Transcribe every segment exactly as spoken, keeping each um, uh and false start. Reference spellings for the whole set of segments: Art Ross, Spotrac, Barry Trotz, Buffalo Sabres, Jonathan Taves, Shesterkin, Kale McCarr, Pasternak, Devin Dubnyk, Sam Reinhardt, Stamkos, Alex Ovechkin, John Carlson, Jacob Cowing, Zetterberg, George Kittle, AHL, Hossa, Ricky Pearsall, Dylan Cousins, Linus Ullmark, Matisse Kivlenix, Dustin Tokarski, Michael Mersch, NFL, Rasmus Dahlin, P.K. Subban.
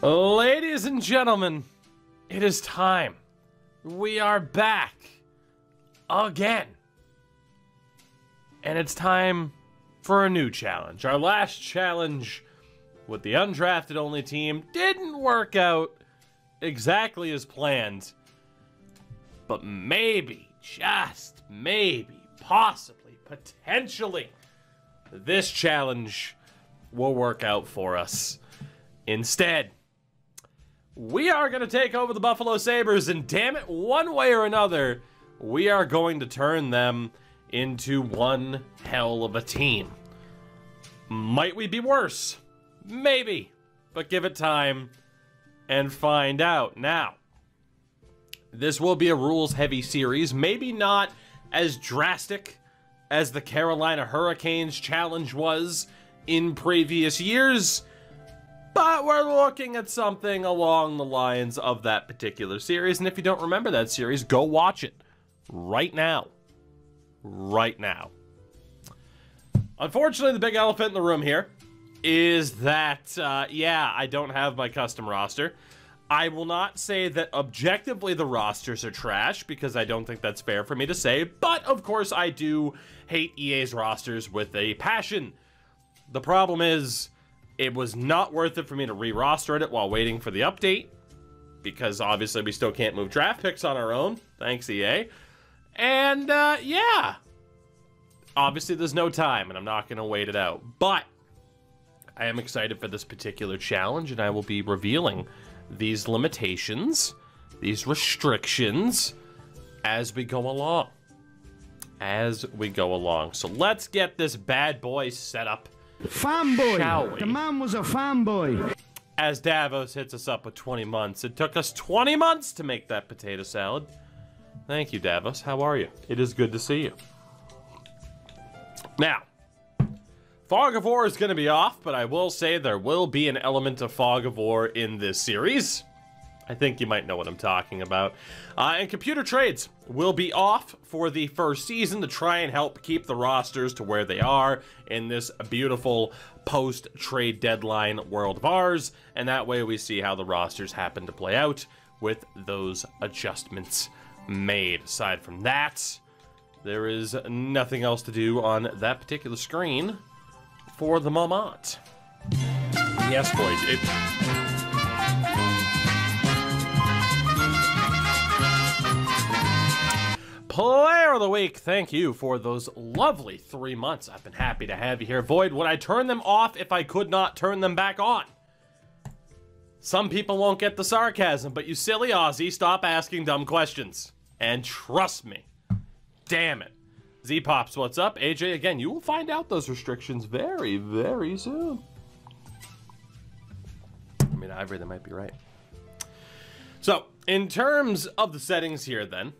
Ladies and gentlemen, it is time. We are back again. And it's time for a new challenge. Our last challenge with the undrafted only team didn't work out exactly as planned. But maybe, just maybe, possibly, potentially, this challenge will work out for us. Instead, we are going to take over the Buffalo Sabres, and damn it, one way or another, we are going to turn them into one hell of a team. Might we be worse? Maybe. But give it time and find out. Now, this will be a rules-heavy series. Maybe not as drastic as the Carolina Hurricanes challenge was in previous years, but we're looking at something along the lines of that particular series. And if you don't remember that series, go watch it right now. Right now. Unfortunately, the big elephant in the room here is that, uh, yeah, I don't have my custom roster. I will not say that objectively the rosters are trash, because I don't think that's fair for me to say, but of course I do hate E A's rosters with a passion. The problem is, it was not worth it for me to re-roster it while waiting for the update, because obviously we still can't move draft picks on our own. Thanks, E A. And, uh, yeah. Obviously there's no time, and I'm not going to wait it out, but I am excited for this particular challenge, and I will be revealing these limitations, these restrictions, as we go along. As we go along. So let's get this bad boy set up. Fanboy! The man was a fanboy. As Davos hits us up with twenty months. It took us twenty months to make that potato salad. Thank you, Davos. How are you? It is good to see you. Now, Fog of War is going to be off, but I will say there will be an element of Fog of War in this series. I think you might know what I'm talking about. Uh, and Computer Trades will be off for the first season to try and help keep the rosters to where they are in this beautiful post-trade deadline world of ours. And that way we see how the rosters happen to play out with those adjustments made. Aside from that, there is nothing else to do on that particular screen for the moment. Yes, boys. It... Player of the Week, thank you for those lovely three months. I've been happy to have you here. Void, would I turn them off if I could not turn them back on? Some people won't get the sarcasm, but you silly Aussie, stop asking dumb questions. And trust me. Damn it. Z-Pops, what's up? A J, again, you will find out those restrictions very, very soon. I mean, Ivory, they might be right. So, in terms of the settings here, then,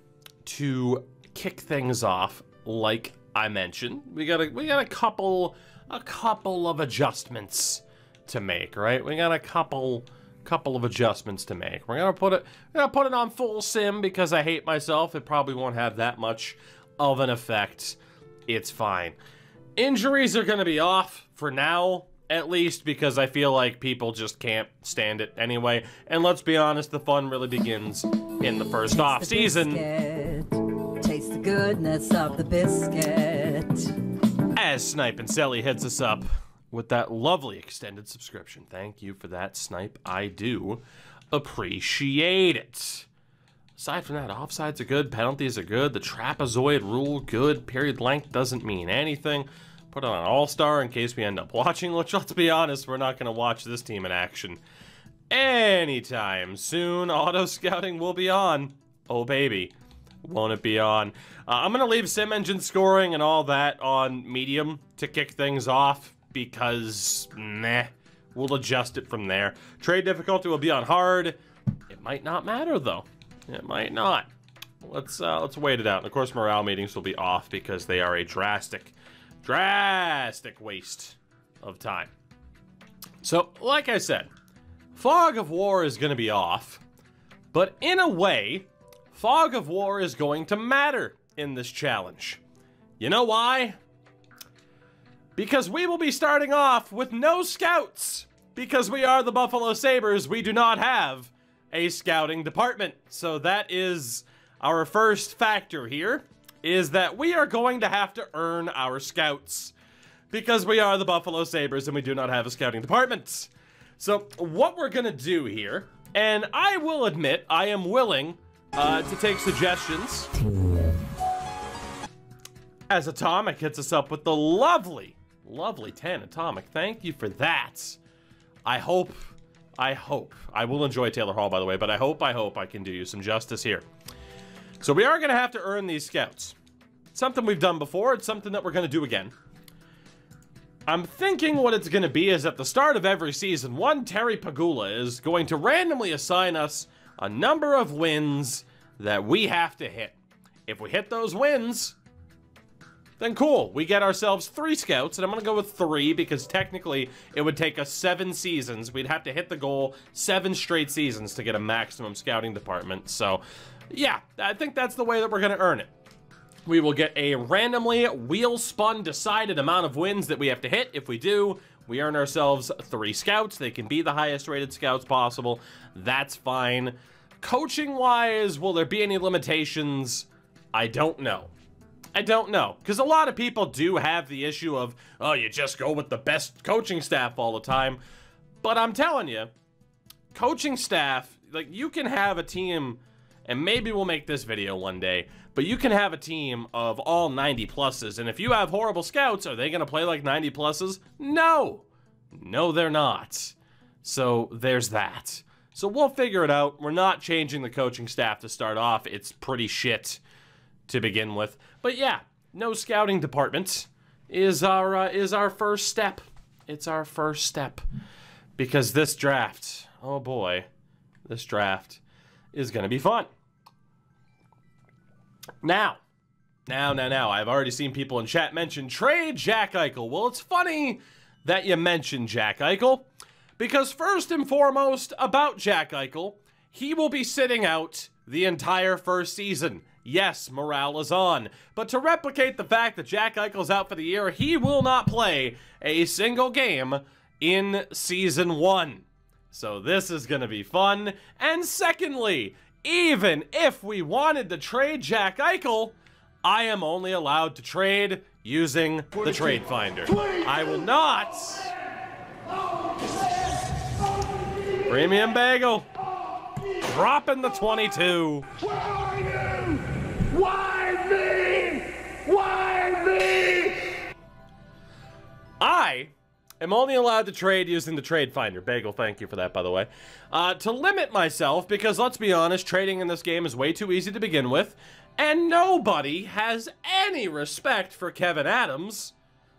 to kick things off, like I mentioned, we got a, we got a couple, a couple of adjustments to make, right? We got a couple... couple of adjustments to make. We're gonna put it, we're gonna put it on full sim because I hate myself. It probably won't have that much of an effect. It's fine. Injuries are gonna be off for now, at least, because I feel like people just can't stand it anyway. And let's be honest, the fun really begins in the first off season. Taste the goodness of the biscuit. As Snipe and Selly hits us up with that lovely extended subscription. Thank you for that, Snipe. I do appreciate it. Aside from that, offsides are good, penalties are good, the trapezoid rule, good, period length doesn't mean anything. Put on an all-star in case we end up watching, which, let's be honest, we're not going to watch this team in action anytime soon. Auto-scouting will be on. Oh, baby. Won't it be on? Uh, I'm going to leave sim engine scoring and all that on medium to kick things off, because, nah, we'll adjust it from there. Trade difficulty will be on hard. It might not matter, though. It might not. Let's uh, let's wait it out. And of course, morale meetings will be off because they are a drastic, drastic waste of time. So, like I said, Fog of War is going to be off. But in a way, Fog of War is going to matter in this challenge. You know why? Because we will be starting off with no scouts, because we are the Buffalo Sabres, we do not have a scouting department. So that is our first factor here, is that we are going to have to earn our scouts, because we are the Buffalo Sabres and we do not have a scouting department. So what we're gonna do here, and I will admit I am willing uh, to take suggestions, as Atomic hits us up with the lovely, lovely ten. Atomic, thank you for that. I hope, I hope, I will enjoy Taylor Hall, by the way, but I hope, I hope I can do you some justice here. So we are going to have to earn these scouts. It's something we've done before. It's something that we're going to do again. I'm thinking what it's going to be is at the start of every season, one Terry Pagula is going to randomly assign us a number of wins that we have to hit. If we hit those wins, then cool, we get ourselves three scouts, and I'm gonna go with three because technically it would take us seven seasons. We'd have to hit the goal seven straight seasons to get a maximum scouting department. So yeah, I think that's the way that we're gonna earn it. We will get a randomly wheel-spun decided amount of wins that we have to hit. If we do, we earn ourselves three scouts. They can be the highest rated scouts possible. That's fine. Coaching-wise, will there be any limitations? I don't know. I don't know, because a lot of people do have the issue of, oh, you just go with the best coaching staff all the time. But I'm telling you, coaching staff, like, you can have a team, and maybe we'll make this video one day, but you can have a team of all ninety pluses, and if you have horrible scouts, are they going to play like ninety pluses? No. No, they're not. So there's that. So we'll figure it out. We're not changing the coaching staff to start off. It's pretty shit to begin with. But yeah, no scouting department is our uh, is our first step. It's our first step, because this draft, oh boy, this draft is gonna be fun. Now, now, now, now, I've already seen people in chat mention trade Jack Eichel. Well, it's funny that you mentioned Jack Eichel, because first and foremost about Jack Eichel, he will be sitting out the entire first season. Yes, morale is on. But to replicate the fact that Jack Eichel's out for the year, he will not play a single game in season one. So this is going to be fun. And secondly, even if we wanted to trade Jack Eichel, I am only allowed to trade using the trade finder. I will not. Premium Bagel. Dropping the twenty-two. Where are you? Why me? Why me? I am only allowed to trade using the trade finder. Bagel, thank you for that, by the way. Uh, to limit myself, because let's be honest, trading in this game is way too easy to begin with, and nobody has any respect for Kevin Adams.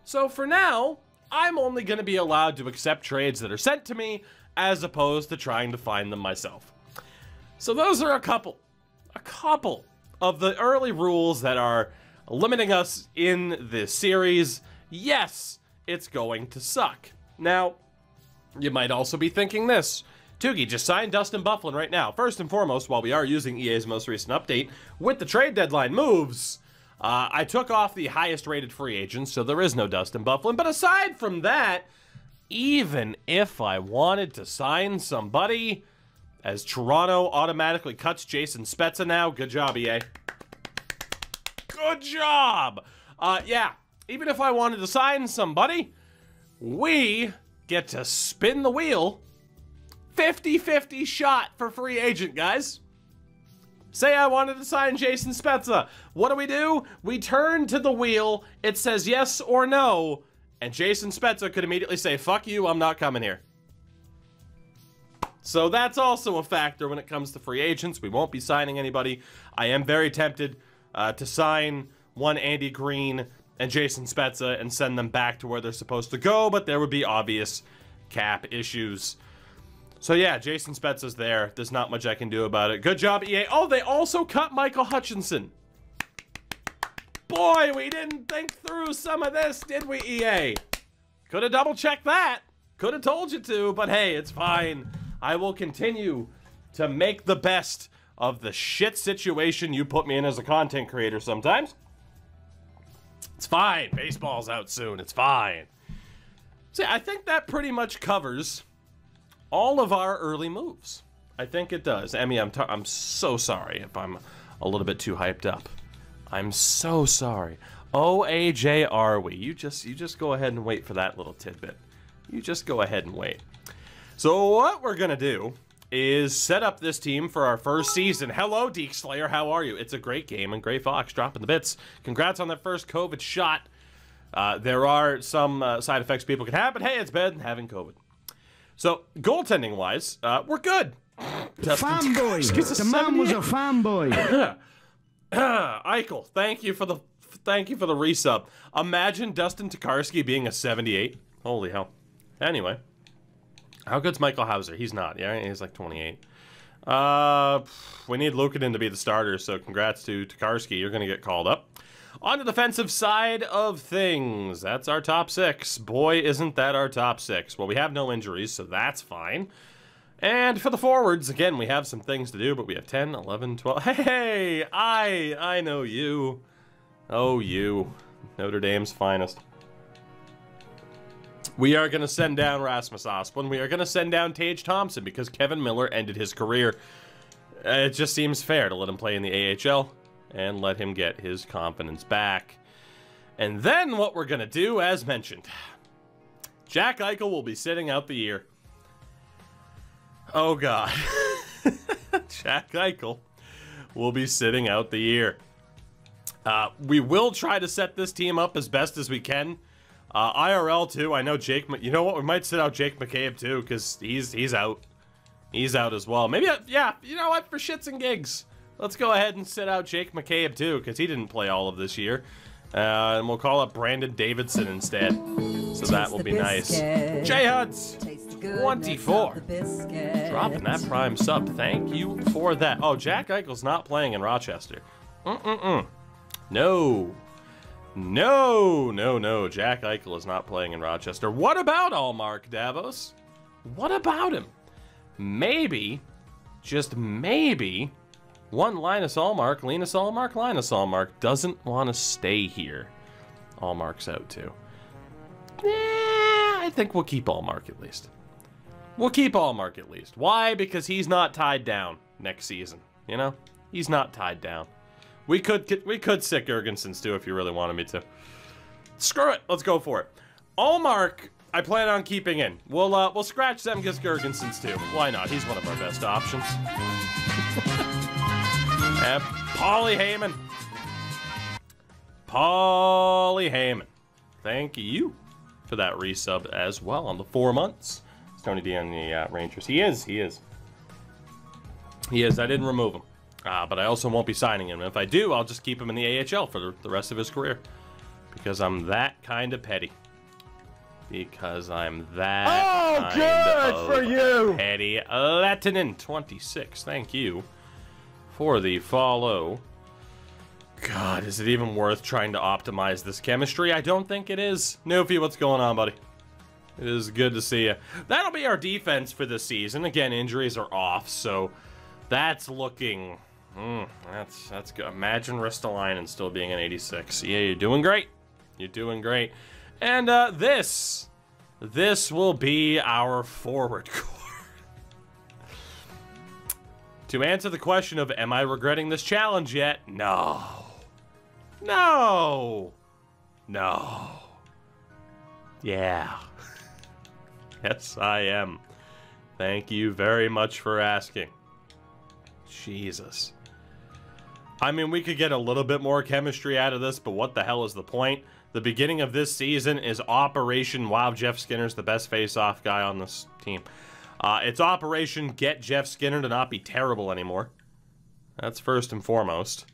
So for now, I'm only going to be allowed to accept trades that are sent to me, as opposed to trying to find them myself. So those are a couple, a couple of the early rules that are limiting us in this series. Yes, it's going to suck. Now, you might also be thinking this. Toogie, just signed Dustin Byfuglien right now. First and foremost, while we are using E A's most recent update, with the trade deadline moves, uh, I took off the highest rated free agents, so there is no Dustin Byfuglien. But aside from that, even if I wanted to sign somebody, as Toronto automatically cuts Jason Spezza now. Good job, E A. Good job! Uh, yeah, even if I wanted to sign somebody, we get to spin the wheel. fifty fifty shot for free agent, guys. Say I wanted to sign Jason Spezza. What do we do? We turn to the wheel. It says yes or no. And Jason Spezza could immediately say, fuck you, I'm not coming here. So that's also a factor when it comes to free agents. We won't be signing anybody. I am very tempted uh, to sign one Andy Green and Jason Spezza and send them back to where they're supposed to go, but there would be obvious cap issues. So yeah, Jason Spezza's there. There's not much I can do about it. Good job, E A. Oh, they also cut Michael Hutchinson. Boy, we didn't think through some of this, did we, E A? Could have double-checked that. Could have told you to, but hey, it's fine. I will continue to make the best of the shit situation you put me in as a content creator sometimes. It's fine. Baseball's out soon. It's fine. See, I think that pretty much covers all of our early moves. I think it does. Emmy, I'm, I'm so sorry if I'm a little bit too hyped up. I'm so sorry. O A J are we? You just, you just go ahead and wait for that little tidbit. You just go ahead and wait. So what we're going to do is set up this team for our first season. Hello, Deke Slayer. How are you? It's a great game, and Gray Fox dropping the bits. Congrats on that first COVID shot. Uh, there are some uh, side effects people can have, but hey, it's better than having COVID. So, goaltending-wise, uh, we're good. Fanboy. The man was a fanboy. Eichel, thank you for the thank you for the resub. Imagine Dustin Tokarski being a seventy-eight. Holy hell. Anyway, how good's Michael Hauser? He's not. Yeah, he's like twenty-eight. Uh, we need Luukkonen to be the starter, so congrats to Tokarski. You're going to get called up. On the defensive side of things, that's our top six. Boy, isn't that our top six. Well, we have no injuries, so that's fine. And for the forwards, again, we have some things to do, but we have ten, eleven, twelve. Hey, I, I know you. Oh, you. Notre Dame's finest. We are going to send down Rasmus Asplund. We are going to send down Taige Thompson because Kevin Miller ended his career. It just seems fair to let him play in the A H L and let him get his confidence back. And then what we're going to do, as mentioned, Jack Eichel will be sitting out the year. Oh, God. Jack Eichel will be sitting out the year. Uh, we will try to set this team up as best as we can. Uh, I R L too. I know Jake. You know what? We might sit out Jake McCabe too, because he's he's out. He's out as well. Maybe I, yeah. You know what? For shits and gigs, let's go ahead and sit out Jake McCabe too, because he didn't play all of this year. Uh, and we'll call up Brandon Davidson instead. So that will be nice. J Huds, twenty-four, dropping that prime sub. Thank you for that. Oh, Jack Eichel's not playing in Rochester. Mm mm mm. No. No, no, no. Jack Eichel is not playing in Rochester. What about Ullmark, Davos? What about him? Maybe, just maybe, one Linus Ullmark, Linus Ullmark, Linus Ullmark doesn't want to stay here. Ullmark's out too. Eh, I think we'll keep Ullmark at least. We'll keep Ullmark at least. Why? Because he's not tied down next season. You know, he's not tied down. We could we could sick Girgensons too if you really wanted me to. Screw it, let's go for it. Ullmark, I plan on keeping in. We'll uh, we'll scratch Zemgus Girgensons too. Why not? He's one of our best options. And Paulie Heyman, Paulie Heyman, thank you for that resub as well on the four months. It's Tony D on the uh, Rangers. He is, he is, he is. I didn't remove him. Uh, but I also won't be signing him. And if I do, I'll just keep him in the A H L for the, the rest of his career. Because I'm that kind of petty. Because I'm that oh, kind good of for you. petty. Latinen twenty-six, thank you for the follow. God, is it even worth trying to optimize this chemistry? I don't think it is. Newfie, what's going on, buddy? It is good to see you. That'll be our defense for this season. Again, injuries are off, so that's looking... Mm, that's that's good. Imagine Ristolainen still being an eighty-six. Yeah, you're doing great. You're doing great. And uh, this, this will be our forward core. To answer the question of, am I regretting this challenge yet? No. No. No. Yeah. Yes, I am. Thank you very much for asking. Jesus. I mean, we could get a little bit more chemistry out of this, but what the hell is the point? The beginning of this season is Operation Wow, Jeff Skinner's the best face-off guy on this team. Uh, it's Operation Get Jeff Skinner to not be terrible anymore. That's first and foremost.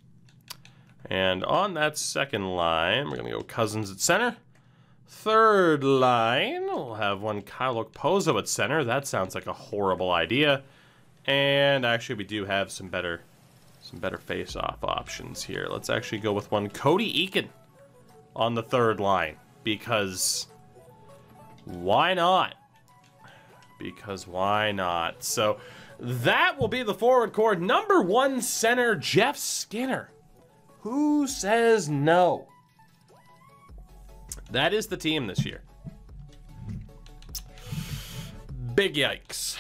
And on that second line, we're going to go Cousins at center. Third line, we'll have one Kyle Okposo at center. That sounds like a horrible idea. And actually, we do have some better some better face-off options here. Let's actually go with one Cody Eakin on the third line. Because why not? Because why not? So that will be the forward core. Number one center, Jeff Skinner. Who says no? That is the team this year. Big yikes.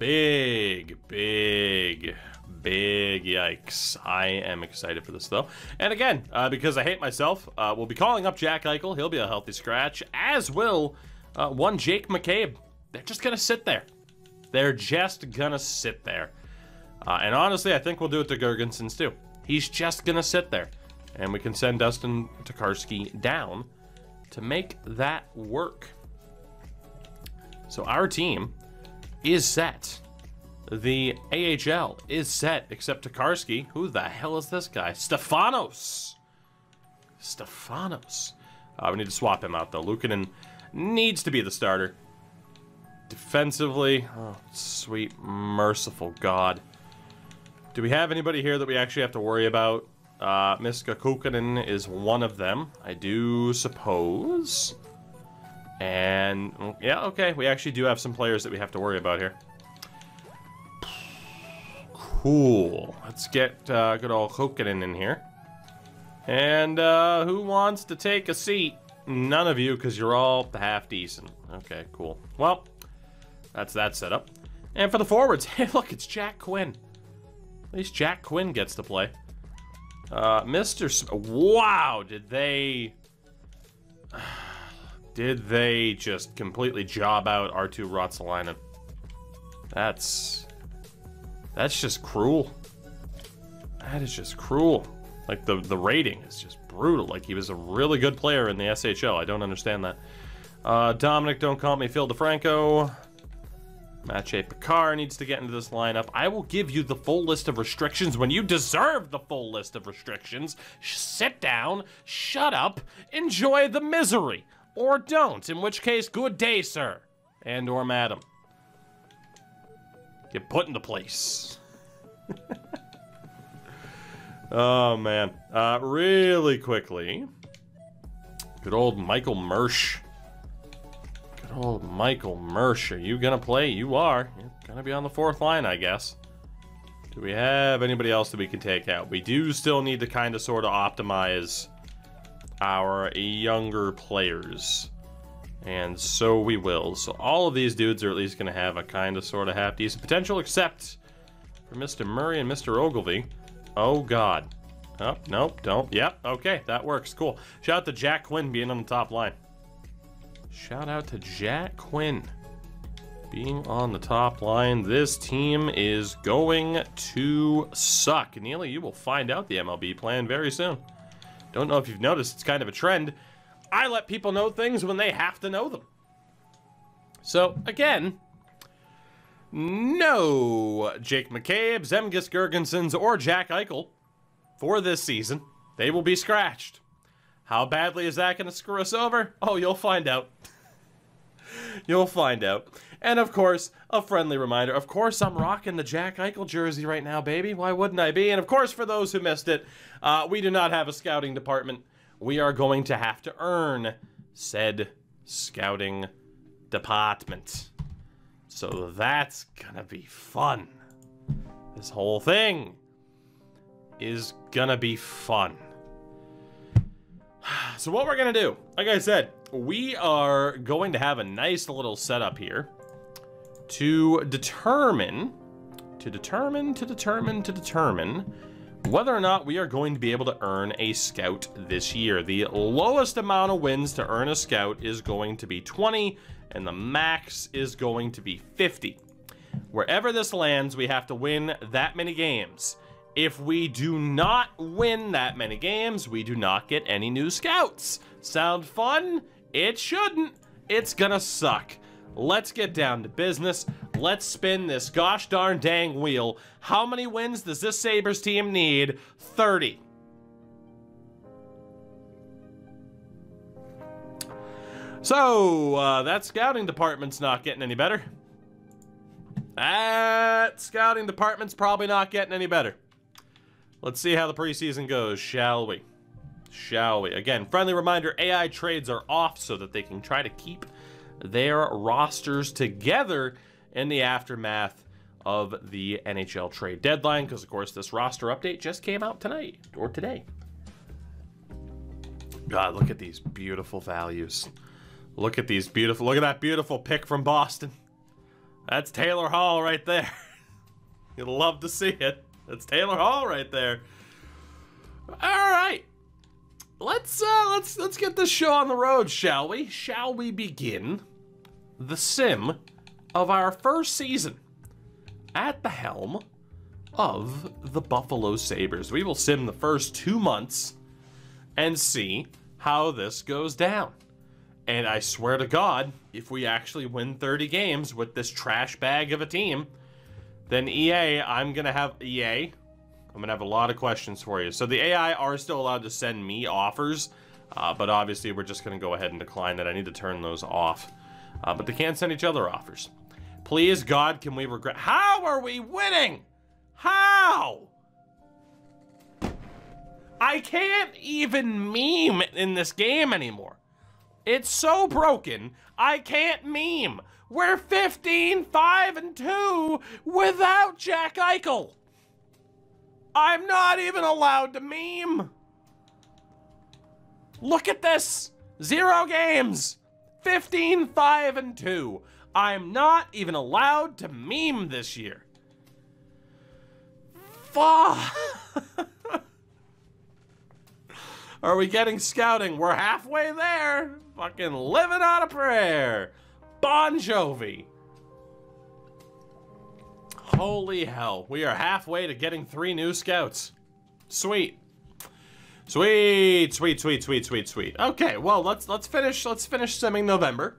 big, big, big yikes. I am excited for this, though. And again, uh, because I hate myself, uh, we'll be calling up Jack Eichel. He'll be a healthy scratch, as will uh, one Jake McCabe. They're just going to sit there. They're just going to sit there. Uh, and honestly, I think we'll do it to Girgensons, too. He's just going to sit there. And we can send Dustin Tokarski down to make that work. So our team is set. The A H L is set, except Tokarski. Who the hell is this guy? Stefanos. Stefanos. Uh, we need to swap him out, though. Luukkonen needs to be the starter. Defensively, oh, sweet, merciful God. Do we have anybody here that we actually have to worry about? Uh, Miska Kukkonen is one of them, I do suppose. And, yeah, okay, we actually do have some players that we have to worry about here. Cool. Let's get uh, good old Kukkonen in here. And uh, who wants to take a seat? None of you, because you're all half decent. Okay, cool. Well, that's that setup. And for the forwards, hey, look, it's Jack Quinn. At least Jack Quinn gets to play. Uh, Mister S- wow, did they... Did they just completely job out R two Rotsalinen? That's... That's just cruel. That is just cruel. Like, the, the rating is just brutal. Like, he was a really good player in the S H L. I don't understand that. Uh, Dominic, don't call me Phil DeFranco. Mathieu Picard needs to get into this lineup. I will give you the full list of restrictions when you deserve the full list of restrictions. Sh sit down, shut up, enjoy the misery. Or don't, in which case, good day, sir. And or madam. Get put into place. Oh, man. Uh, really quickly. Good old Michael Mersch. Good old Michael Mersch. Are you going to play? You are. You're going to be on the fourth line, I guess. Do we have anybody else that we can take out? We do still need to kind of sort of optimize our younger players. And so we will. So all of these dudes are at least going to have a kind of sort of half-decent potential, except for Mister Murray and Mister Ogilvie. Oh, God. Oh, nope, don't. Yep, okay, that works. Cool. Shout out to Jack Quinn being on the top line. Shout out to Jack Quinn being on the top line. This team is going to suck. Neely, you will find out the M L B plan very soon. Don't know if you've noticed, it's kind of a trend. I let people know things when they have to know them. So, again, no Jake McCabe, Zemgus Girgensons, or Jack Eichel for this season. They will be scratched. How badly is that going to screw us over? Oh, you'll find out. You'll find out. And, of course, a friendly reminder. Of course, I'm rocking the Jack Eichel jersey right now, baby. Why wouldn't I be? And, of course, for those who missed it, uh, we do not have a scouting department. We are going to have to earn said scouting department. So that's gonna be fun. This whole thing is gonna be fun. So what we're gonna do, like I said, we are going to have a nice little setup here to determine, to determine, to determine, to determine whether or not we are going to be able to earn a scout this year. The lowest amount of wins to earn a scout is going to be twenty, and the max is going to be fifty. Wherever this lands, we have to win that many games. If we do not win that many games, we do not get any new scouts. Sound fun? It shouldn't. It's gonna suck. Let's get down to business. Let's spin this gosh darn dang wheel. How many wins does this Sabres team need? thirty. So, uh, that scouting department's not getting any better. That scouting department's probably not getting any better. Let's see how the preseason goes, shall we? Shall we? Again, friendly reminder, A I trades are off so that they can try to keep their rosters together in the aftermath of the N H L trade deadline, because, of course, this roster update just came out tonight, or today. God, look at these beautiful values. Look at these beautiful, look at that beautiful pick from Boston. That's Taylor Hall right there. You'd love to see it. That's Taylor Hall right there. All right. Let's uh let's let's get this show on the road, shall we? Shall we begin the sim of our first season at the helm of the Buffalo Sabres? We will sim the first two months and see how this goes down. And I swear to God, if we actually win thirty games with this trash bag of a team, then E A, I'm gonna have E A. I'm gonna have a lot of questions for you. So the A I are still allowed to send me offers, uh, but obviously we're just gonna go ahead and decline that. I need to turn those off, uh, but they can't send each other offers. Please God, can we regret? How are we winning? How? I can't even meme in this game anymore. It's so broken, I can't meme. We're fifteen, five, and two without Jack Eichel. I'm not even allowed to meme. Look at this. Zero games. fifteen, five, and two. I'm not even allowed to meme this year. Fuck. Are we getting scouting? We're halfway there. Fucking living on a prayer. Bon Jovi. Holy hell, we are halfway to getting three new scouts. Sweet. Sweet, sweet, sweet, sweet, sweet, sweet. Okay, well, let's let's finish let's finish simming November.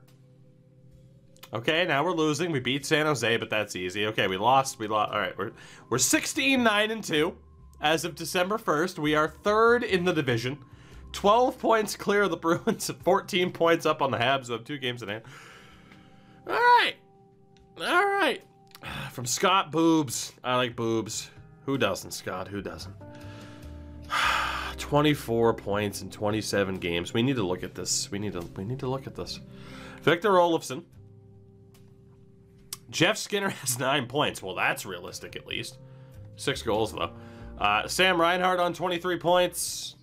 Okay, now we're losing. We beat San Jose, but that's easy. Okay, we lost. We lost. All right, we're we're sixteen, nine, and two as of December first. We are third in the division. twelve points clear of the Bruins, fourteen points up on the Habs, who have two games in hand. All right. All right. From Scott Boobs. I like boobs. Who doesn't, Scott? Who doesn't? twenty-four points in twenty-seven games. We need to look at this. We need to we need to look at this. Victor Olofsson. Jeff Skinner has nine points. Well, that's realistic at least. Six goals though. Uh, Sam Reinhardt on twenty-three points.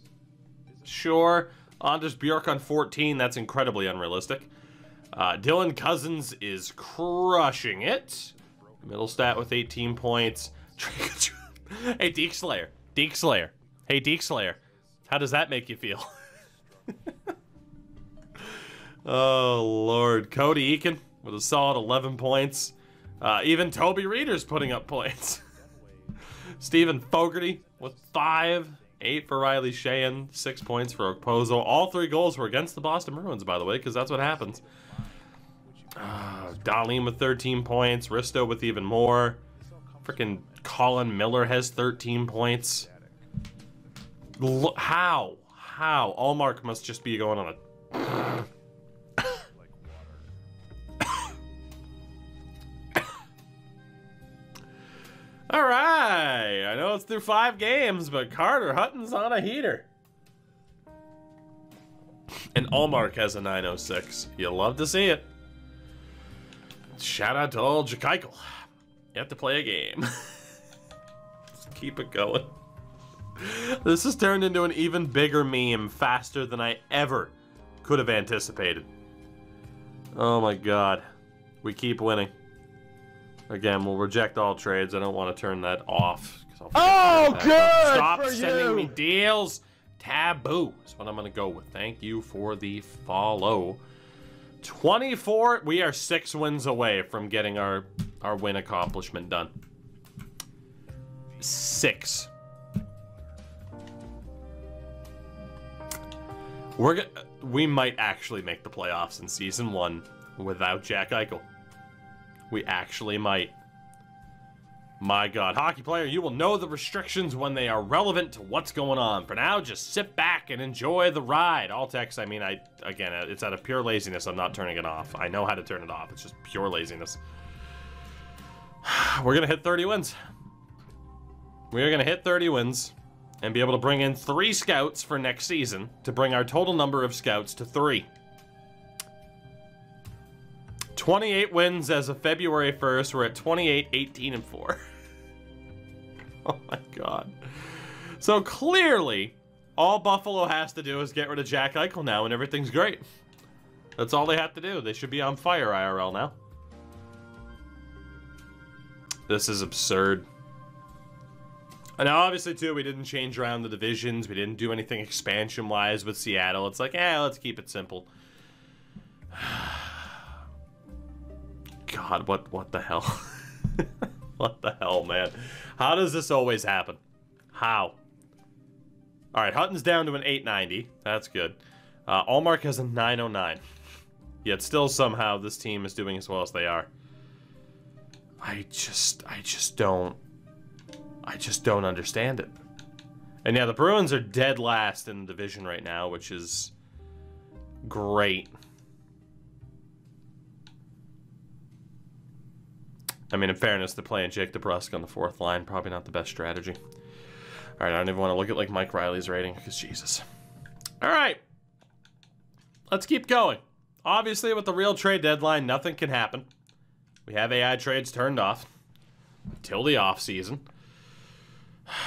Sure. Anders Bjork on fourteen. That's incredibly unrealistic. Uh, Dylan Cousins is crushing it. Middle stat with eighteen points. Hey, Deke Slayer. Deke Slayer. Hey, Deke Slayer. How does that make you feel? Oh, Lord. Cody Eakin with a solid eleven points. Uh, even Toby Reeder's putting up points. Stephen Fogarty with five. Eight for Riley Sheehan. Six points for Okposo. All three goals were against the Boston Bruins, by the way, because that's what happens. Uh, Darlene with thirteen points. Risto with even more. Freaking Colin Miller has thirteen points. L how? How? Ullmark must just be going on a... All right. I know it's through five games, but Carter Hutton's on a heater. And Ullmark has a nine oh six. You love to see it. Shout out to old Jack Eichel. You have to play a game. Just keep it going. This has turned into an even bigger meme faster than I ever could have anticipated. Oh my God. We keep winning. Again, we'll reject all trades. I don't want to turn that off. Oh, good! Stop sending me deals. Taboo is what I'm going to go with. Thank you for the follow. twenty-four, we are six wins away from getting our our win accomplishment done. Six. We're go we might actually make the playoffs in season one without Jack Eichel. We actually might. My God, hockey player, you will know the restrictions when they are relevant to what's going on. For now, just sit back and enjoy the ride. All text, I mean, I again, it's out of pure laziness. I'm not turning it off. I know how to turn it off. It's just pure laziness. We're going to hit thirty wins. We are going to hit thirty wins and be able to bring in three scouts for next season to bring our total number of scouts to three. twenty-eight wins as of February first. We're at twenty-eight, eighteen, and four. Oh my God. So clearly, all Buffalo has to do is get rid of Jack Eichel now and everything's great. That's all they have to do. They should be on fire I R L now. This is absurd. And now, obviously, too, we didn't change around the divisions. We didn't do anything expansion-wise with Seattle. It's like, eh, let's keep it simple. God, what, what the hell? What the hell, man? How does this always happen? How? All right, Hutton's down to an eight ninety. That's good. Uh, Ullmark has a nine oh nine. Yet still somehow this team is doing as well as they are. I just, I just don't. I just don't understand it. And yeah, the Bruins are dead last in the division right now, which is great. I mean, in fairness, they're playing Jake DeBrusk on the fourth line. Probably not the best strategy. All right, I don't even want to look at, like, Mike Riley's rating, because Jesus. All right. Let's keep going. Obviously, with the real trade deadline, nothing can happen. We have A I trades turned off until the offseason.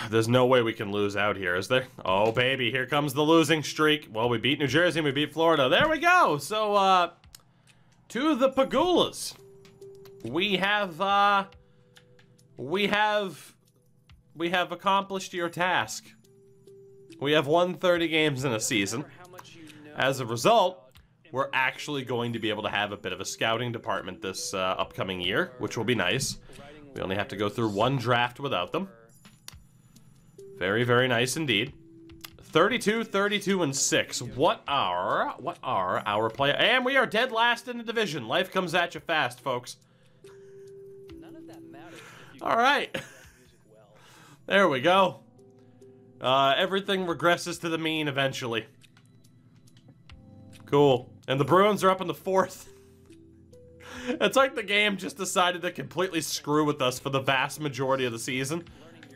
There's no way we can lose out here, is there? Oh, baby, here comes the losing streak. Well, we beat New Jersey and we beat Florida. There we go. So, uh, to the Pagulas. We have, uh, we have, we have accomplished your task. We have won thirty games in a season. As a result, we're actually going to be able to have a bit of a scouting department this uh, upcoming year, which will be nice. We only have to go through one draft without them. Very, very nice indeed. thirty-two, thirty-two, and six. What are, what are our play? And we are dead last in the division. Life comes at you fast, folks. None of that matters. All right. There we go. Uh, everything regresses to the mean eventually. Cool. And the Bruins are up in the fourth. It's like the game just decided to completely screw with us for the vast majority of the season.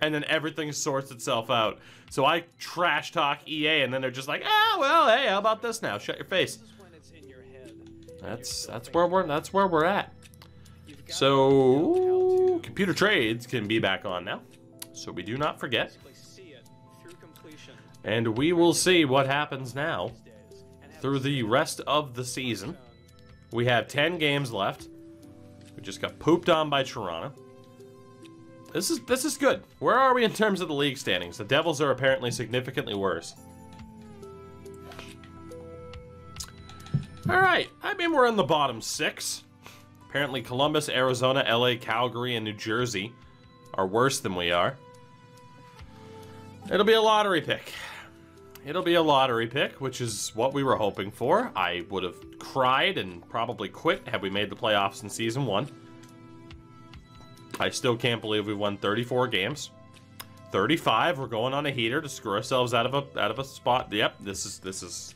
And then everything sorts itself out. So I trash talk E A, and then they're just like, ah, well, hey, how about this now? Shut your face. That's that's where we're that's where we're at. So computer trades can be back on now. So we do not forget. And we will see what happens now through the rest of the season. We have ten games left. We just got pooped on by Toronto. This is this is good. Where are we in terms of the league standings? The Devils are apparently significantly worse. All right. I mean, we're in the bottom six. Apparently, Columbus, Arizona, L A, Calgary, and New Jersey are worse than we are. It'll be a lottery pick. It'll be a lottery pick, which is what we were hoping for. I would have cried and probably quit had we made the playoffs in season one. I still can't believe we won thirty-four games. thirty-five, we're going on a heater to screw ourselves out of a out of a spot. Yep, this is this is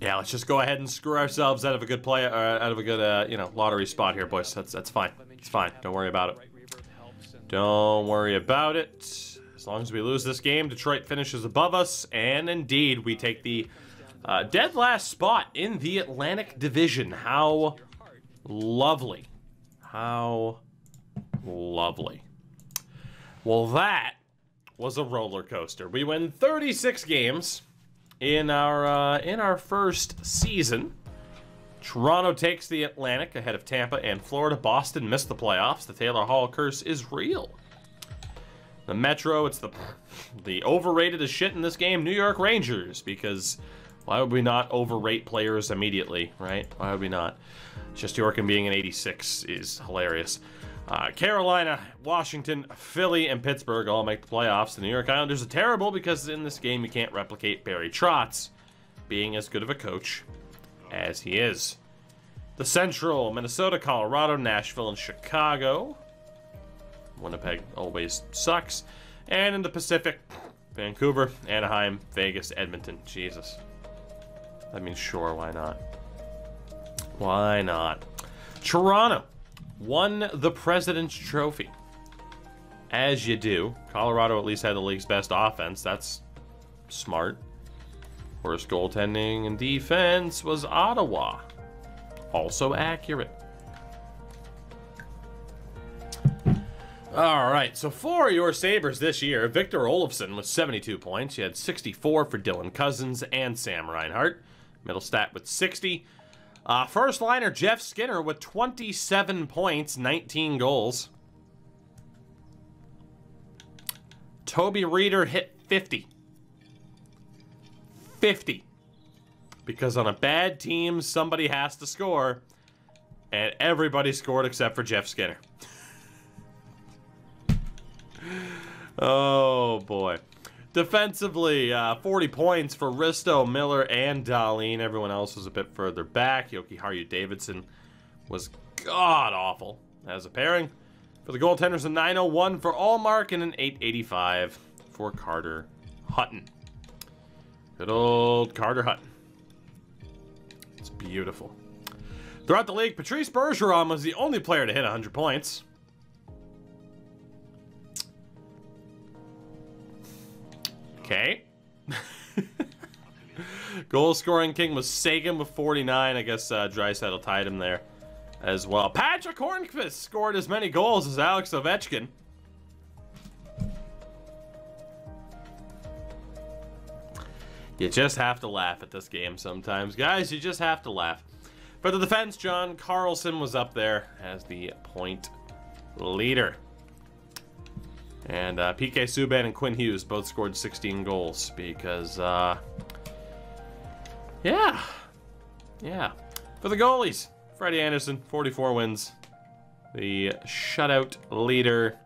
yeah, let's just go ahead and screw ourselves out of a good play, uh, out of a good uh, you know, lottery spot here, boys. That's that's fine. It's fine. Don't worry about it. Don't worry about it. As long as we lose this game, Detroit finishes above us, and indeed we take the uh, dead last spot in the Atlantic Division. How lovely. How lovely. Well, that was a roller coaster. We win thirty-six games in our uh, in our first season. Toronto takes the Atlantic ahead of Tampa and Florida. Boston missed the playoffs. The Taylor Hall curse is real. The Metro, it's the the overrated as shit in this game, New York Rangers, because why would we not overrate players immediately, right? Why would we not? Shesterkin being an eighty-six is hilarious. Uh, Carolina, Washington, Philly, and Pittsburgh all make the playoffs. The New York Islanders are terrible because in this game you can't replicate Barry Trotz being as good of a coach as he is. The Central, Minnesota, Colorado, Nashville, and Chicago. Winnipeg always sucks. And in the Pacific, Vancouver, Anaheim, Vegas, Edmonton. Jesus. I mean, sure, why not? Why not? Toronto won the President's Trophy. As you do. Colorado at least had the league's best offense. That's smart. Worst goaltending and defense was Ottawa. Also accurate. All right, so for your Sabres this year, Victor Olofsson with seventy-two points. He had sixty-four for Dylan Cousins and Sam Reinhardt. Middle stat with sixty. Uh, first liner, Jeff Skinner with twenty-seven points, nineteen goals. Toby Reeder hit fifty. fifty. Because on a bad team, somebody has to score. And everybody scored except for Jeff Skinner. Oh, boy. Defensively, uh, forty points for Risto, Miller, and Dahlin. Everyone else was a bit further back. Yoki Haru-Davidson was god-awful as a pairing. For the goaltenders, a nine oh one for Ullmark and an eight eighty-five for Carter Hutton. Good old Carter Hutton. It's beautiful. Throughout the league, Patrice Bergeron was the only player to hit one hundred points. Okay. Goal scoring king was Sagan with forty-nine. I guess uh, Draisaitl tied him there as well. Patrick Hornqvist scored as many goals as Alex Ovechkin. You just have to laugh at this game sometimes, guys. You just have to laugh. For the defense, John Carlson was up there as the point leader. And uh, P K Subban and Quinn Hughes both scored sixteen goals because, uh, yeah, yeah. For the goalies, Freddie Anderson, forty-four wins. The shutout leader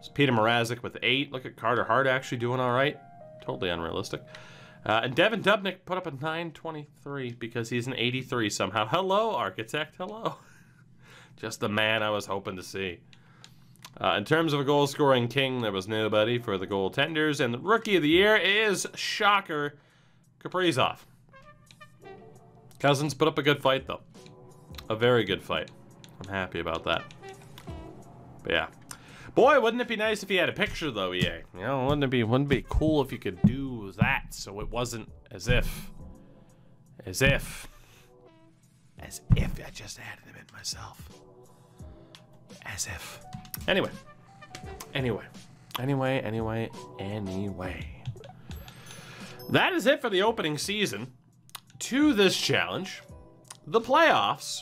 is Peter Mrazek with eight. Look at Carter Hart actually doing all right. Totally unrealistic. Uh, and Devin Dubnyk put up a nine twenty-three because he's an eighty-three somehow. Hello, Architect. Hello. Just the man I was hoping to see. Uh, in terms of a goal-scoring king, there was nobody for the goaltenders. And the Rookie of the Year is, shocker, Kaprizov. Cousins put up a good fight, though. A very good fight. I'm happy about that. But yeah. Boy, wouldn't it be nice if he had a picture, though, E A? You know, wouldn't it be, wouldn't it be cool if you could do that so it wasn't as if. As if. As if I just added him in myself. As if. Anyway, anyway, anyway, anyway, anyway. That is it for the opening season to this challenge. The playoffs,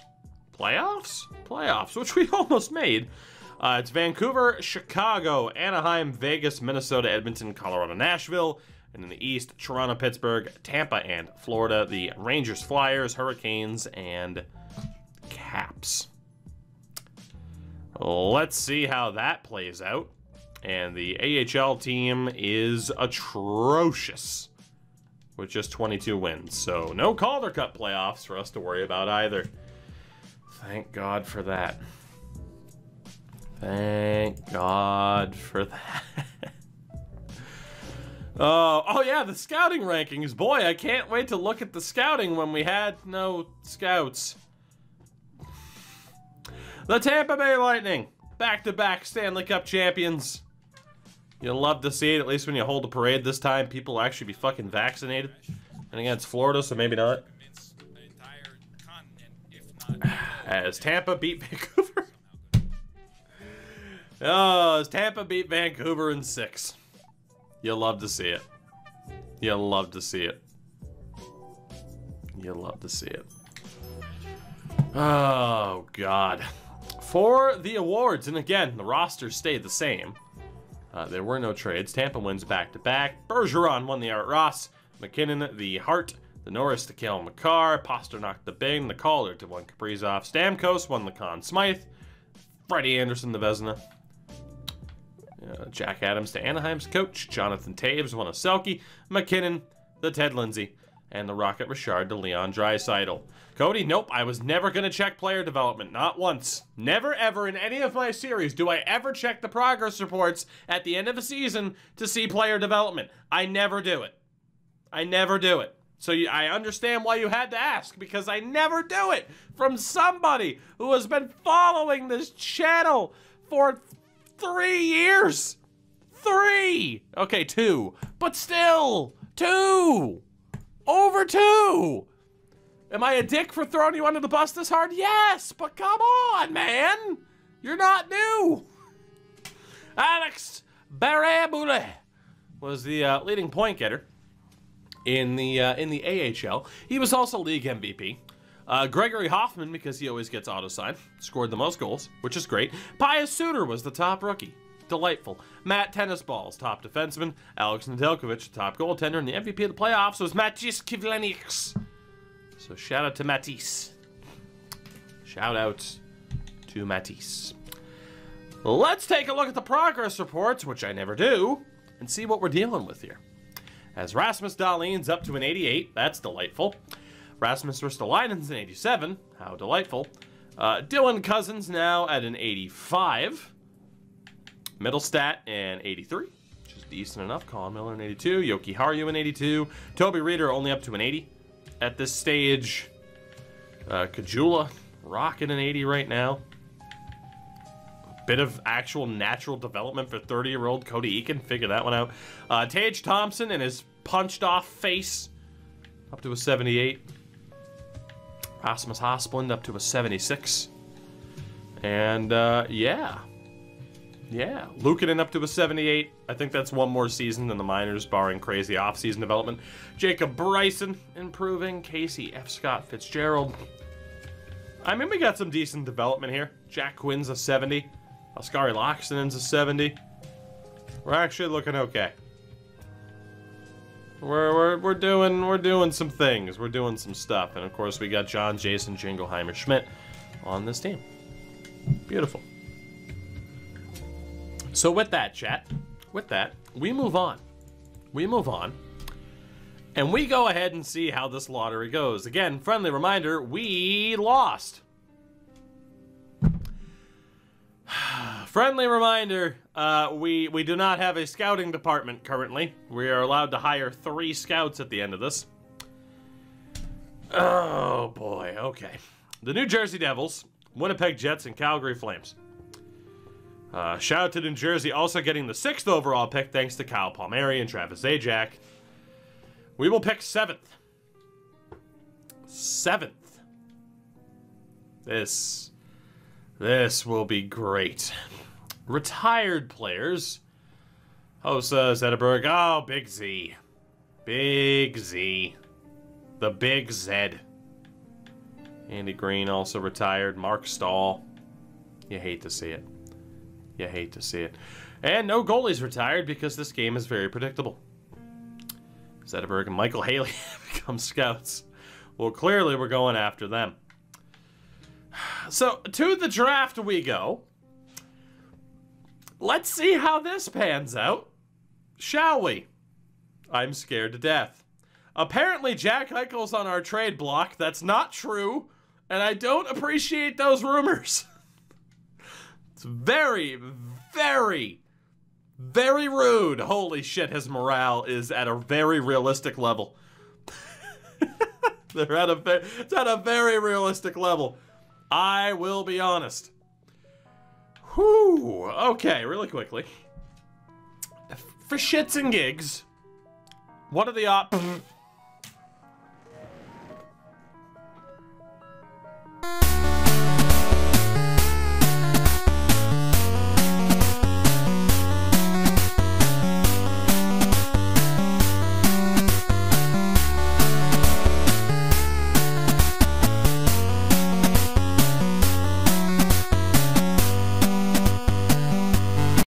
playoffs, playoffs, which we almost made. Uh, it's Vancouver, Chicago, Anaheim, Vegas, Minnesota, Edmonton, Colorado, Nashville. And in the East, Toronto, Pittsburgh, Tampa, and Florida. The Rangers, Flyers, Hurricanes, and Caps. Let's see how that plays out. And the A H L team is atrocious with just twenty-two wins. So no Calder Cup playoffs for us to worry about either. Thank God for that. Thank God for that. uh, oh, yeah, the scouting rankings. Boy, I can't wait to look at the scouting when we had no scouts. The Tampa Bay Lightning, back-to-back Stanley Cup champions. You'll love to see it, at least when you hold a parade this time. People will actually be fucking vaccinated. And again, it's Florida, so maybe not. As Tampa beat Vancouver. Oh, as Tampa beat Vancouver in six. You'll love to see it. You'll love to see it. You'll love to see it. Oh, God. For the awards, and again, the roster stayed the same. Uh, there were no trades. Tampa wins back-to-back. Bergeron won the Art Ross. McKinnon the Hart. The Norris to Kale McCarr. Pasternak the Bing. The Calder to one Kaprizov. Stamkos won the Conn Smythe. Freddie Anderson the Vezina. Uh, Jack Adams to Anaheim's coach. Jonathan Taves won a Selke. McKinnon the Ted Lindsay. And the Rocket Richard to Leon Draisaitl. Cody, nope, I was never going to check player development. Not once. Never, ever in any of my series do I ever check the progress reports at the end of a season to see player development. I never do it. I never do it. So you, I understand why you had to ask, because I never do it from somebody who has been following this channel for three years. Three. Okay, two. But still, two. Over two. Am I a dick for throwing you under the bus this hard? Yes, but come on, man. You're not new. Alex Barabule was the uh, leading point getter in the uh, in the A H L. He was also league M V P. Uh, Gregory Hoffman, because he always gets auto-signed, scored the most goals, which is great. Pius Suter was the top rookie. Delightful. Matt Tennisballs, top defenseman. Alex Nedeljkovic, top goaltender, and the M V P of the playoffs was Matisse Kivlenix. So shout out to Matisse. Shout out to Matisse. Let's take a look at the progress reports, which I never do, and see what we're dealing with here. As Rasmus Dahlin's up to an eighty-eight, that's delightful. Rasmus Ristolainen's an eighty-seven, how delightful. Uh, Dylan Cousins now at an eighty-five. Middlestat an eighty-three, which is decent enough. Colin Miller an eighty-two, Yoki Haru an eighty-two. Toby Reeder only up to an eighty at this stage. Uh, Kajula rocking an eighty right now. Bit of actual natural development for thirty-year-old Cody Eakin. Figure that one out. Uh, Taige Thompson and his punched-off face up to a seventy-eight. Rasmus Asplund up to a seventy-six. And, uh, yeah. Yeah. Luukkonen up to a seventy-eight. I think that's one more season than the minors, barring crazy off-season development. Jacob Bryson improving. Casey F. Scott Fitzgerald. I mean, we got some decent development here. Jack Quinn's a seventy. Oskari Laakkonen's a seventy. We're actually looking okay. We're, we're we're doing we're doing some things. We're doing some stuff, and of course we got John Jason Jingleheimer Schmidt on this team. Beautiful. So with that, chat, with that, we move on. We move on, and we go ahead and see how this lottery goes. Again, friendly reminder: we lost. Friendly reminder, uh, we, we do not have a scouting department currently. We are allowed to hire three scouts at the end of this. Oh, boy. Okay. The New Jersey Devils, Winnipeg Jets, and Calgary Flames. Uh, shout out to New Jersey also getting the sixth overall pick thanks to Kyle Palmieri and Travis Zajac. We will pick seventh. Seventh. This... This will be great. Retired players. Hossa, Zetterberg. Oh, Big Z. Big Z. The Big Zed. Andy Green also retired. Mark Stahl. You hate to see it. You hate to see it. And no goalies retired because this game is very predictable. Zetterberg and Michael Haley become scouts. Well, clearly we're going after them. So, to the draft we go. Let's see how this pans out, shall we? I'm scared to death. Apparently, Jack Eichel's on our trade block. That's not true, and I don't appreciate those rumors. It's very, very, very rude. Holy shit, his morale is at a very realistic level. They're at a, it's at a very realistic level. I will be honest. Whew. Okay, really quickly. For shits and gigs, what are the options?